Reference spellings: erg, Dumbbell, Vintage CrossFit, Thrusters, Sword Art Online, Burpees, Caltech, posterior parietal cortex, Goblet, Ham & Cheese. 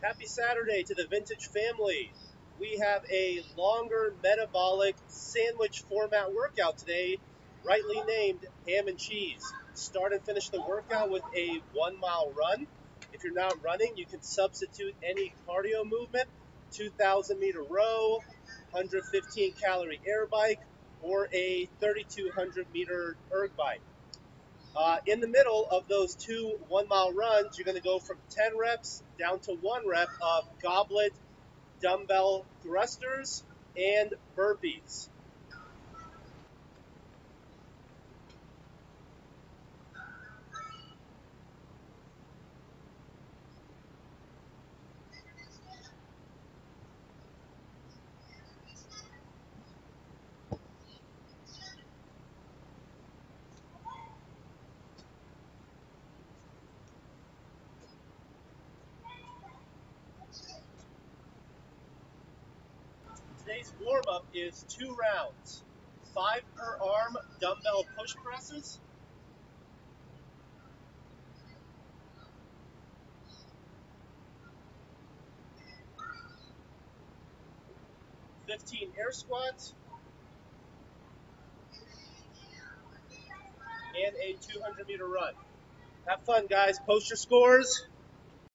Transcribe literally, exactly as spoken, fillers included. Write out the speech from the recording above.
Happy Saturday to the Vintage family. We have a longer metabolic sandwich format workout today, rightly named Ham and Cheese. Start and finish the workout with a one mile run. If you're not running, you can substitute any cardio movement, two thousand meter row, one hundred fifteen calorie air bike, or a thirty-two hundred meter erg bike. Uh, in the middle of those two one-mile runs, you're going to go from ten reps down to one rep of Goblet, Dumbbell, Thrusters, and Burpees. Today's warm-up is two rounds, five per arm dumbbell push presses, fifteen air squats, and a two hundred meter run. Have fun, guys. Post your scores.